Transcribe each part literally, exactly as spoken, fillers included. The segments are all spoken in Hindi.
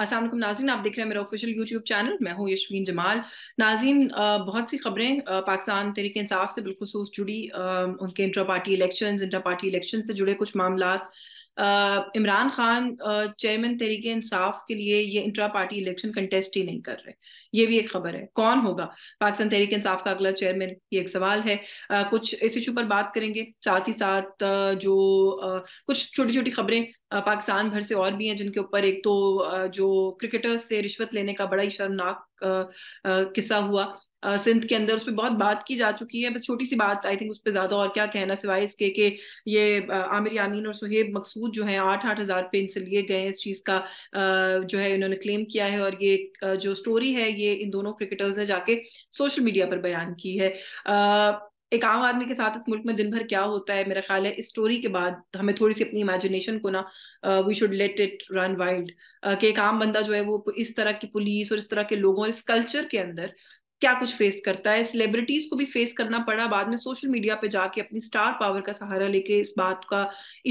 अस्सलाम वालेकुम नाज़रीन, आप देख रहे हैं मेरा ऑफिशियल यूट्यूब चैनल। मैं हूँ यशफीन जमाल। नाज़रीन, बहुत सी खबरें पाकिस्तान तहरीक-ए-इंसाफ से बिलखुसूस जुड़ी, उनके intra party election intra party election से जुड़े कुछ मामला। इमरान खान चेयरमैन तहरीक-ए-इंसाफ के लिए ये इंट्रा पार्टी इलेक्शन कंटेस्ट ही नहीं कर रहे, ये भी एक खबर है। कौन होगा पाकिस्तान तहरीक-ए-इंसाफ का अगला चेयरमैन, ये एक सवाल है। आ, कुछ इस इशू पर बात करेंगे, साथ ही साथ जो आ, कुछ छोटी छोटी खबरें पाकिस्तान भर से और भी हैं जिनके ऊपर, एक तो आ, जो क्रिकेटर्स से रिश्वत लेने का बड़ा ही शर्मनाक किस्सा हुआ सिंध के अंदर, उस पर बहुत बात की जा चुकी है। बस छोटी सी बात, आई थिंक उस पर ज्यादा और क्या कहना सिवाय इसके कि ये आमिर यामीन और सुहेब मकसूद जो है आठ आठ हजार पे इनसे लिए गए हैं, इस चीज़ का जो है इन्होंने क्लेम किया है। और ये जो स्टोरी है ये इन दोनों क्रिकेटर्स ने जाके सोशल मीडिया पर बयान की है। अः एक आम आदमी के साथ इस मुल्क में दिन भर क्या होता है, मेरा ख्याल है इस स्टोरी के बाद हमें थोड़ी सी अपनी इमेजिनेशन को ना we should let it run wild, कि एक आम बंदा जो है वो इस तरह की पुलिस और इस तरह के लोगों और इस कल्चर के अंदर क्या कुछ फेस करता है। सेलिब्रिटीज को भी फेस करना पड़ा, बाद में सोशल मीडिया पे जाके अपनी स्टार पावर का सहारा लेके इस बात का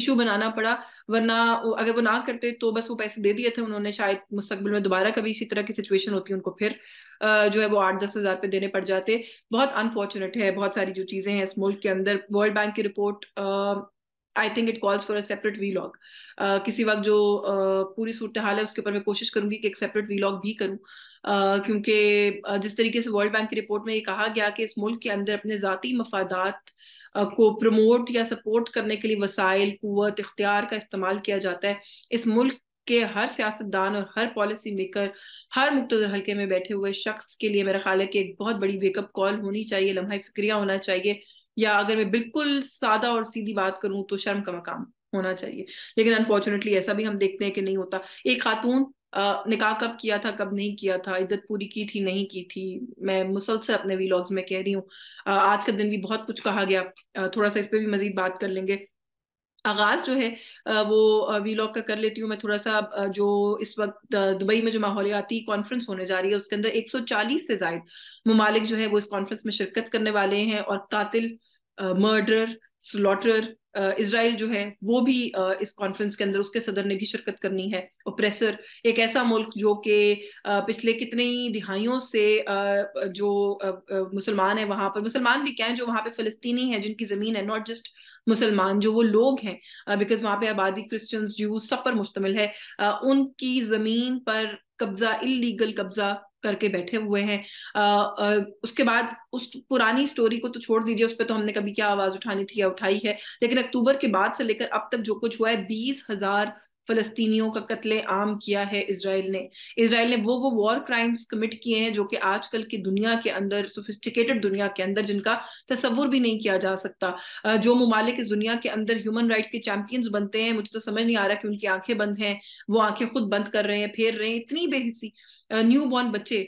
इशू बनाना पड़ा, वरना अगर वो ना करते तो बस वो पैसे दे दिए थे उन्होंने, शायद मुस्तकबिल में दोबारा कभी इसी तरह की सिचुएशन होती उनको फिर जो है वो आठ दस हज़ार पे देने पड़ जाते। बहुत अनफॉर्चुनेट है बहुत सारी जो चीज़ें हैं इस मुल्क के अंदर। वर्ल्ड बैंक की report I think it calls for a separate vlog, किसी वक्त जो uh, पूरी सूरत हाल है उसके ऊपर मैं कोशिश करूंगी कि एक सेपरेट वीलॉग भी करूं, uh, क्योंकि uh, जिस तरीके से वर्ल्ड बैंक की रिपोर्ट में ये कहा गया कि इस मुल्क के अंदर अपने ज़ाती मफादात को प्रमोट या सपोर्ट करने के लिए वसाइल कुव्वत इख्तियार का इस्तेमाल किया जाता है। इस मुल्क के हर सियासतदान और हर पॉलिसी मेकर, हर मुक्तदर हल्के में बैठे हुए शख्स के लिए मेरा ख्याल है कि एक बहुत बड़ी वेकअप कॉल होनी चाहिए, लम्हा फिक्रिया होना चाहिए, या अगर मैं बिल्कुल सादा और सीधी बात करूं तो शर्म का मकाम होना चाहिए। लेकिन अनफॉर्चुनेटली ऐसा भी हम देखते हैं कि नहीं होता। एक खातून निकाह कब किया था कब नहीं किया था, इद्दत पूरी की थी नहीं की थी, मैं मुसलसल अपने वीलॉग्स में कह रही हूँ। आज का दिन भी बहुत कुछ कहा गया, थोड़ा सा इस पर भी मजीद बात कर लेंगे। आगाज जो है वो वीलॉग का कर लेती हूँ मैं, थोड़ा सा जो इस वक्त दुबई में जो माहौलियाती कॉन्फ्रेंस होने जा रही है उसके अंदर एक सौ चालीस से ज़ायद ममालिक जो है वो इस कॉन्फ्रेंस में शिरकत करने वाले हैं। और कातिल, मर्डरर, स्लॉटर इसराइल जो है वो भी इस कॉन्फ्रेंस के अंदर, उसके सदर ने भी शिरकत करनी है। ओप्रेसर, एक ऐसा मुल्क जो कि पिछले कितने ही दिहाइयों से जो मुसलमान है वहाँ पर, मुसलमान भी क्या है जो वहाँ पे फ़िलिस्तीनी हैं जिनकी ज़मीन है, नॉट जस्ट मुसलमान जो वो लोग हैं, बिकॉज वहाँ पे आबादी क्रिश्चियंस ज्यूज सब पर मुश्तमिल है, उनकी ज़मीन पर कब्जा, इलीगल कब्जा करके बैठे हुए हैं। आ, आ, उसके बाद उस पुरानी स्टोरी को तो छोड़ दीजिए, उस पर तो हमने कभी क्या आवाज उठानी थी या उठाई है, लेकिन अक्टूबर के बाद से लेकर अब तक जो कुछ हुआ है, बीस हजार फ़लस्तीनियों का कत्ले आम किया है इसराइल ने। इसराइल ने वो वो वॉर क्राइम्स कमिट किए हैं जो कि आजकल की दुनिया के अंदर, सोफिस्टिकेटेड दुनिया के अंदर, जिनका तसव्वुर भी नहीं किया जा सकता। जो ममालिक इस दुनिया के अंदर ह्यूमन राइट्स के चैंपियंस बनते हैं, मुझे तो समझ नहीं आ रहा कि उनकी आंखें बंद हैं, वो आंखें खुद बंद कर रहे हैं, फेर रहे हैं। इतनी बेहिसी, न्यू बॉर्न बच्चे,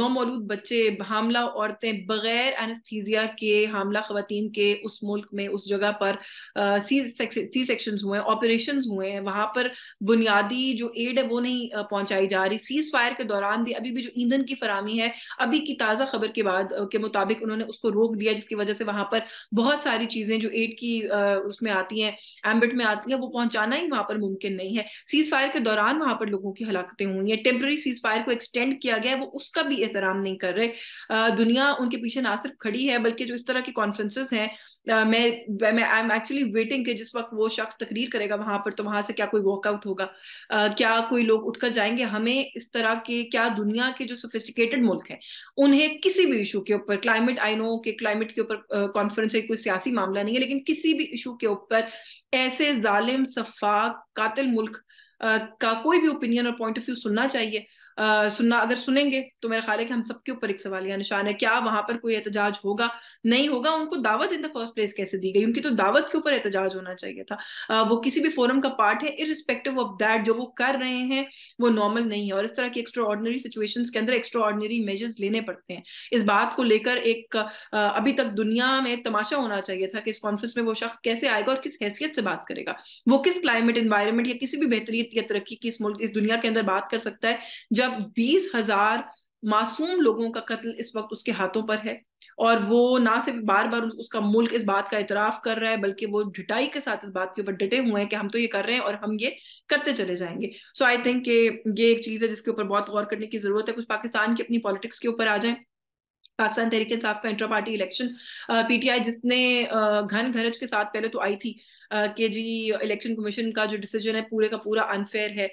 नौमौलूद बच्चे, हमला औरतें, बगैर एनेस्थीजिया के हमला खवातीन के उस मुल्क में उस जगह पर सी सी सेक्शंस हुए हैं, ऑपरेशंस हुए हैं, वहाँ पर बुनियादी जो एड है वो नहीं पहुँचाई जा रही। सीज फायर के दौरान भी अभी भी जो ईंधन की फरामी है, अभी की ताज़ा खबर के बाद के मुताबिक उन्होंने उसको रोक दिया, जिसकी वजह से वहाँ पर बहुत सारी चीज़ें जो एड की उसमें आती हैं, एम्बिट में आती हैं, वो पहुँचाना ही वहाँ पर मुमकिन नहीं है। सीज फायर के दौरान वहाँ पर लोगों की हलाकतें हुई हैं, टेम्प्रेरी सीज फायर को एक्सटेंड किया गया है, वो उसका भी एहतराम नहीं कर रहे। आ, दुनिया उनके पीछे ना सिर्फ खड़ी है बल्कि जो इस तरह के कॉन्फ्रेंसेस हैं, Uh, मैं मैं आई एम एक्चुअली वेटिंग कि जिस वक्त वो शख्स तकरीर करेगा वहाँ पर तो वहाँ से क्या कोई वॉकआउट होगा, uh, क्या कोई लोग उठकर जाएंगे। हमें इस तरह के, क्या दुनिया के जो सोफिस्टिकेटेड मुल्क हैं उन्हें किसी भी इशू के ऊपर, क्लाइमेट, आई नो कि क्लाइमेट के ऊपर कॉन्फ्रेंस है, कोई सियासी मामला नहीं है, लेकिन किसी भी इशू के ऊपर ऐसे जालिम, सफाक, कातिल मुल्क uh, का कोई भी ओपिनियन और पॉइंट ऑफ व्यू सुनना चाहिए। Uh, सुनना अगर सुनेंगे तो मेरा ख्याल है कि हम सबके ऊपर एक सवालिया निशान है। क्या वहां पर कोई एहतजाज होगा, नहीं होगा? उनको दावत इन द फर्स्ट प्लेस कैसे दी गई? उनकी तो दावत के ऊपर एहतजाज होना चाहिए था। uh, वो किसी भी फोरम का पार्ट है, इररिस्पेक्टिव ऑफ दैट जो वो कर रहे हैं वो नॉर्मल नहीं है। और इस तरह की एक्स्ट्रा ऑर्डिनरी सिचुएशंस के अंदर एक्स्ट्रा ऑर्डिनरी मेजर्स लेने पड़ते हैं। इस बात को लेकर एक uh, अभी तक दुनिया में तमाशा होना चाहिए था कि इस कॉन्फ्रेंस में वो शख्स कैसे आएगा और किस हैसियत से बात करेगा, वो किस क्लाइमेट, एनवायरमेंट या किसी भी बेहतरी या तरक्की की इस मुल्क, इस दुनिया के अंदर बात कर सकता है, जब बीस हजार मासूम लोगों का कत्ल इस वक्त उसके हाथों पर है। और वो ना सिर्फ बार बार उसका मुल्क इस बात का इतराफ कर रहा है, बल्कि वो ढिटाई के साथ इस बात के ऊपर डटे हुए हैं कि हम तो ये कर रहे हैं और हम ये करते चले जाएंगे। सो आई थिंक कि ये एक चीज़ है जिसके ऊपर बहुत गौर करने की जरूरत है। कुछ पाकिस्तान की अपनी पॉलिटिक्स के ऊपर आ जाए, पाकिस्तान तहरीक-ए-इंसाफ का इंट्रा पार्टी इलेक्शन पीटीआई जितने घन घरज के साथ पहले तो आई थी कि जी इलेक्शन कमीशन का जो डिसीजन है पूरे का पूरा अनफेयर है,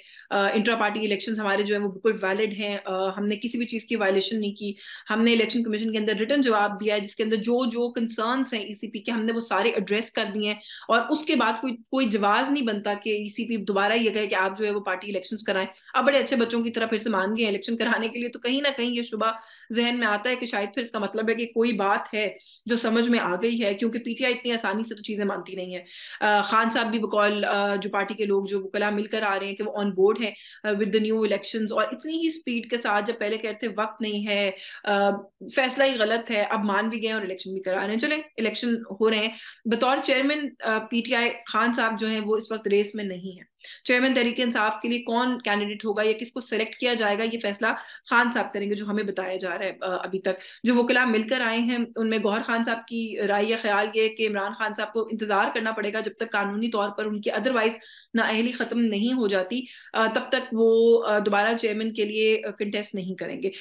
इंट्रा पार्टी इलेक्शंस हमारे जो है वो बिल्कुल वैलिड हैं, हमने किसी भी चीज़ की वायलेशन नहीं की, हमने इलेक्शन कमीशन के अंदर रिटर्न जवाब दिया है जिसके अंदर जो जो कंसर्न्स हैं ईसीपी के हमने वो सारे एड्रेस कर दिए हैं, और उसके बाद कोई कोई जवाब नहीं बनता कि ईसीपी दोबारा ये कहे कि आप जो है वो पार्टी इलेक्शंस कराएं। अब बड़े अच्छे बच्चों की तरह फिर से मान गए इलेक्शन कराने के लिए, तो कहीं ना कहीं ये शुबा जहन में आता है कि शायद फिर इसका मतलब है कि कोई बात है जो समझ में आ गई है, क्योंकि पीटीआई इतनी आसानी से तो चीज़ें मानती नहीं है। खान साहब भी बकौल जो पार्टी के लोग जो वकला मिलकर आ रहे हैं कि वो ऑन बोर्ड हैं विद द न्यू इलेक्शंस, और इतनी ही स्पीड के साथ जब पहले कहते थे वक्त नहीं है, फैसला ही गलत है, अब मान भी गए और इलेक्शन भी करा रहे हैं। चले इलेक्शन हो रहे हैं, बतौर चेयरमैन पीटीआई खान साहब जो है वो इस वक्त रेस में नहीं है। चेयरमैन तहरीक इंसाफ के लिए कौन कैंडिडेट होगा या किसको सिलेक्ट किया जाएगा ये फैसला खान साहब करेंगे, जो हमें बताया जा रहा है। अभी तक जो वकला मिलकर आए हैं उनमें गौहर खान साहब की राय या ख्याल ये कि इमरान खान साहब को इंतजार करना पड़ेगा जब तक कानूनी तौर पर उनकी अदरवाइज नाअहली खत्म नहीं हो जाती, तब तक वो दोबारा चेयरमैन के लिए कंटेस्ट नहीं करेंगे।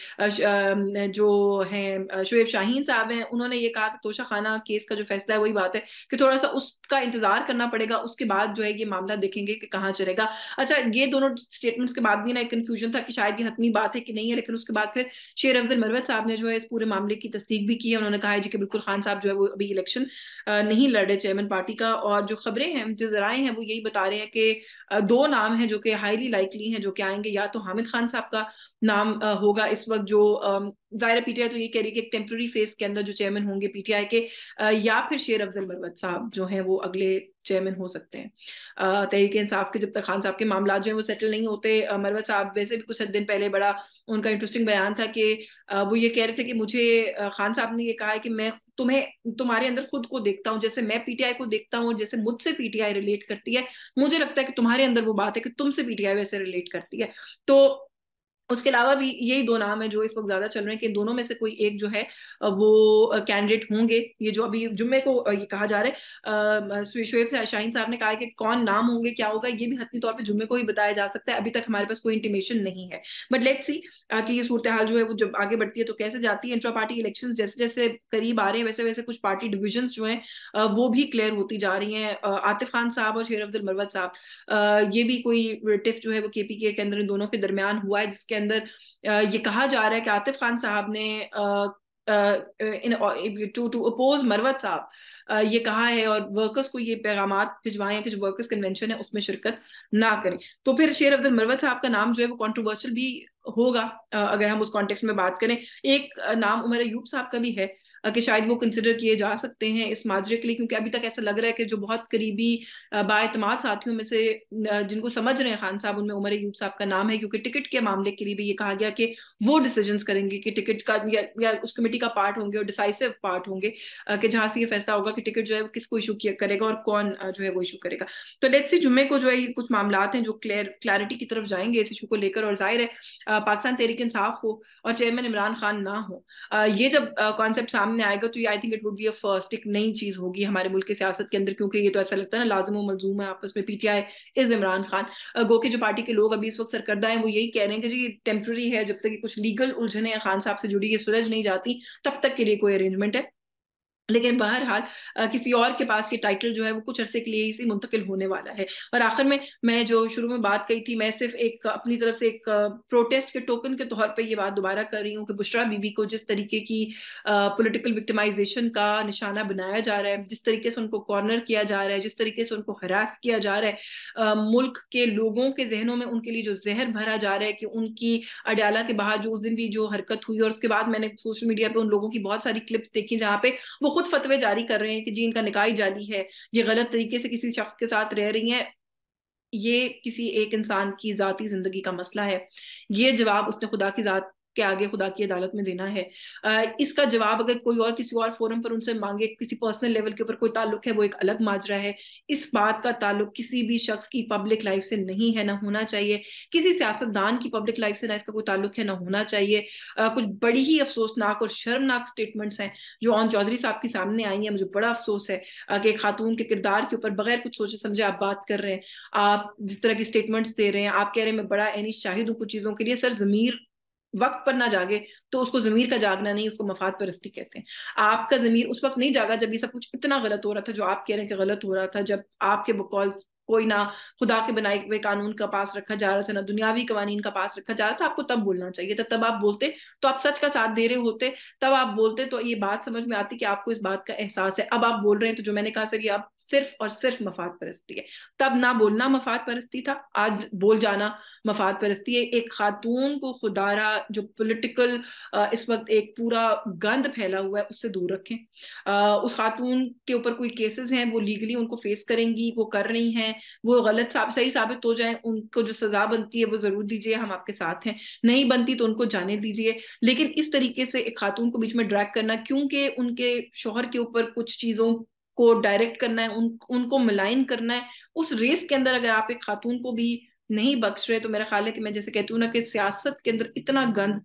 जो हैं शुएब शाहिन साहब हैं, उन्होंने ये कहा कि तोशाखाना केस का जो फैसला है वही बात है कि थोड़ा सा उसका इंतजार करना पड़ेगा, उसके बाद जो है ये मामला देखेंगे कि कहाँ चलेगा। अच्छा, ये दोनों स्टेटमेंट्स के बाद भी ना एक कंफ्यूजन था कि शायद ये हतमी बात है कि नहीं है, लेकिन उसके बाद फिर शेर अब्दुल मरवत साहब ने जो है इस पूरे मामले की तस्दीक भी की है। उन्होंने कहा है जी कि बिल्कुल खान साहब जो है वो अभी इलेक्शन नहीं लड़ रहे चेयरमैन पार्टी का, और जो खबरें हैं जो जराए हैं वो यही बता रहे हैं कि दो नाम हैं जो कि हाईली लाइकली हैं जो कि आएंगे, या तो हामिद खान साहब का नाम होगा इस वक्त जो ज़ाहिर पीटीआई तो ये कह रही है कि एक टेम्प्रेरी फेस के अंदर जो चेयरमैन होंगे पीटीआई के, या फिर शेर अफजल मरवत साहब जो हैं वो अगले चेयरमैन हो सकते हैं तहरीक इंसाफ के, जब तक खान साहब के मामला जो है वो सेटल नहीं होते। मरवत साहब वैसे भी कुछ दिन पहले बड़ा उनका इंटरेस्टिंग बयान था कि वो ये कह रहे थे कि मुझे खान साहब ने ये कहा है कि मैं तुम्हें तुम्हारे अंदर खुद को देखता हूँ, जैसे मैं पीटीआई को देखता हूँ, जैसे मुझसे पीटीआई रिलेट करती है, मुझे लगता है कि तुम्हारे अंदर वो बात है कि तुमसे पीटीआई वैसे रिलेट करती है। तो उसके अलावा भी यही दो नाम है जो इस वक्त ज्यादा चल रहे हैं कि दोनों में से कोई एक जो है वो कैंडिडेट होंगे। ये जो अभी जुम्मे को ये कहा जा रहा है, शुएब शाहीन साहब ने कहा है कि कौन नाम होंगे क्या होगा ये भी हतमी तौर पे जुम्मे को ही बताया जा सकता है, अभी तक हमारे पास कोई इंटीमेशन नहीं है। बट लेट्स सी कि ये सूरत हाल जो है वो जब आगे बढ़ती है तो कैसे जाती है। इंट्रा पार्टी इलेक्शन जैसे जैसे करीब आ रहे हैं वैसे वैसे कुछ पार्टी डिविजन जो है वो भी क्लियर होती जा रही है। आतिफ खान साहब और शेर अब्दुल मरवत साहब, ये भी कोई टिफ जो है वो के पी के अंदर इन दोनों के दरमियान हुआ है, जिसके अंदर ये कहा जा रहा है कि आतिफ खान साहब ने टू टू अपोज मरवत साहब ये कहा है और वर्कर्स को ये पैगाम भिजवाए हैं कि जो वर्कर्स कन्वेंशन है उसमें शिरकत ना करें। तो फिर शेर अब्दुल मरवत साहब का नाम जो है वो कंट्रोवर्शियल भी होगा अगर हम उस कॉन्टेक्स्ट में बात करें। एक नाम उमर अयूब साहब का भी है कि शायद वो कंसिडर किए जा सकते हैं इस माजरे के लिए, क्योंकि अभी तक ऐसा लग रहा है कि जो बहुत करीबी बाएतमाद साथियों में से जिनको समझ रहे हैं खान साहब, उनमें उमर अयूब साहब का नाम है, क्योंकि टिकट के मामले के लिए भी ये कहा गया कि वो डिसीजंस करेंगे कि टिकट का या, या उस कमेटी का पार्ट होंगे और डिसाइसिव पार्ट होंगे कि जहाँ से ये फैसला होगा कि टिकट जो है वो किसको इशू करेगा और कौन जो है वो इशू करेगा। तो लेट्स सी जुम्मे को जो है कुछ मामला हैं जो क्लियर क्लैरिटी की तरफ जाएंगे इस इशू को लेकर, और जाहिर है पाकिस्तान तहरीक इंसाफ हो और चेयरमैन इमरान खान ना हो, ये जब कॉन्सेप्ट सामने आएगा तो ये I think it would be a first, एक नई चीज होगी हमारे मुल्क की सियासत के अंदर, क्योंकि ये तो ऐसा लगता है ना लाज़िम और मलज़ूम है आपस में, पीटीआई इज इमरान खान। गो के जो पार्टी के लोग अभी इस वक्त सरकर्दा हैं वो यही कह रहे हैं कि जी टेम्पररी है, जब तक कि कुछ लीगल उलझने हैं खान साहब से जुड़ी ये सुलझ नहीं जाती तब तक के लिए कोई अरेंजमेंट है। लेकिन बहरहाल किसी और के पास ये टाइटल जो है वो कुछ अरसे के लिए ही मुंतकिल होने वाला है। और आखिर में मैं जो शुरू में बात कही थी, मैं सिर्फ एक अपनी तरफ से एक प्रोटेस्ट के टोकन के तौर पे ये बात दोबारा कर रही हूँ कि बुशरा बीबी को जिस तरीके की पॉलिटिकल विक्टिमाइजेशन का निशाना बनाया जा रहा है, जिस तरीके से उनको कॉर्नर किया जा रहा है, जिस तरीके से उनको हरास किया जा रहा है, मुल्क के लोगों के जहनों में उनके लिए जो जहर भरा जा रहा है कि उनकी अडयाला के बाहर जो उस दिन भी जो हरकत हुई, और उसके बाद मैंने सोशल मीडिया पर उन लोगों की बहुत सारी क्लिप्स देखी जहाँ पे वो खुद फतवे जारी कर रहे हैं कि जी इनका निकाह जाली है, ये गलत तरीके से किसी शख्स के साथ रह रही हैं, ये किसी एक इंसान की जाती जिंदगी का मसला है, ये जवाब उसने खुदा की जात के आगे खुदा की अदालत में देना है। इसका जवाब अगर कोई और किसी और फोरम पर उनसे मांगे, किसी पर्सनल लेवल के ऊपर कोई ताल्लुक है, वो एक अलग माजरा है। इस बात का ताल्लुक किसी भी शख्स की पब्लिक लाइफ से नहीं है, ना होना चाहिए। किसी सियासतदान की पब्लिक लाइफ से ना इसका कोई ताल्लुक है, ना होना चाहिए। आ, कुछ बड़ी ही अफसोसनाक और शर्मनाक स्टेटमेंट्स हैं जो ऑन चौधरी साहब के सामने आई हैं। मुझे बड़ा अफसोस है कि खातून के किरदार के ऊपर बगैर कुछ सोचे समझे आप बात कर रहे हैं। आप जिस तरह की स्टेटमेंट्स दे रहे हैं, आप कह रहे हैं मैं बड़ा एनी शाहिद हूँ कुछ चीज़ों के लिए। सर, ज़मीर वक्त पर ना जागे तो उसको ज़मीर का जागना नहीं, उसको मफाद परस्ती कहते हैं। आपका ज़मीर उस वक्त नहीं जागा जब ये सब कुछ इतना गलत हो रहा था जो आप कह रहे हैं कि गलत हो रहा था, जब आपके बकौल कोई ना खुदा के बनाए हुए कानून का पास रखा जा रहा था, ना दुनियावी कवानीन का पास रखा जा रहा था। आपको तब बोलना चाहिए था, तब आप बोलते तो आप सच का साथ दे रहे होते, तब आप बोलते तो ये बात समझ में आती कि आपको इस बात का एहसास है। अब आप बोल रहे हैं तो जो मैंने कहा सर, ये आप सिर्फ और सिर्फ मफाद परस्ती है। तब ना बोलना मफाद परस्ती था, आज बोल जाना मफाद परस्ती है। एक खातून को खुदारा जो पॉलिटिकल इस वक्त एक पूरा गंद फैला हुआ है, उससे दूर रखें। उस खातून के ऊपर कोई केसेस हैं, वो लीगली उनको फेस करेंगी, वो कर रही हैं, वो गलत साब, सही साबित हो जाए, उनको जो सजा बनती है वो जरूर दीजिए, हम आपके साथ हैं। नहीं बनती तो उनको जाने दीजिए, लेकिन इस तरीके से एक खातून को बीच में ड्रैग करना, क्योंकि उनके शोहर के ऊपर कुछ चीज़ों को डायरेक्ट करना है, उन उनको मिलाइन करना है, उस रेस के अंदर अगर आप एक खातून को भी नहीं बख्श रहे तो मेरा ख्याल है कि मैं जैसे कहती हूँ ना कि सियासत के अंदर इतना गंद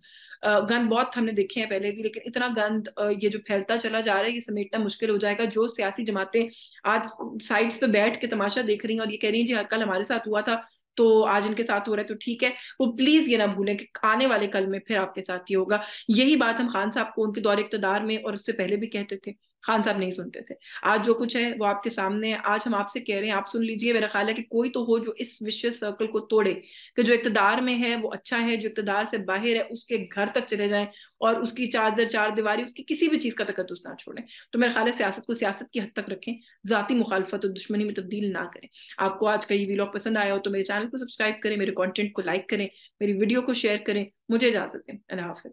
गंद बहुत हमने देखे हैं पहले भी, लेकिन इतना गंद ये जो फैलता चला जा रहा है ये समेटना मुश्किल हो जाएगा। जो सियासी जमातें आज साइड्स पे बैठ के तमाशा देख रही हैं और ये कह रही हैं जी कल हमारे साथ हुआ था तो आज इनके साथ हो रहा है तो ठीक है, वो प्लीज ये ना भूलें कि आने वाले कल में फिर आपके साथ ये होगा। यही बात हम खान साहब को उनके दौर इक़्तिदार में और उससे पहले भी कहते थे, खान साहब नहीं सुनते थे। आज जो कुछ है वो आपके सामने है, आज हम आपसे कह रहे हैं आप सुन लीजिए। मेरा ख्याल है कि कोई तो हो जो इस विशेष सर्कल को तोड़े कि जो इक़्तिदार में है वो अच्छा है, जो इक़्तिदार से बाहर है उसके घर तक चले जाएं और उसकी चार चार दीवारी, उसकी किसी भी चीज़ का तकदस ना छोड़ें। तो मेरा ख्याल है सियासत को सियासत की हद तक रखें, ज़ाती मुखालफत और दुश्मनी में तब्दील ना करें। आपको आज का ये व्लॉग पसंद आया हो तो मेरे चैनल को सब्सक्राइब करें, मेरे कॉन्टेंट को लाइक करें, मेरी वीडियो को शेयर करें। मुझे इजाज़त दें, अल्लाह हाफ़िज़।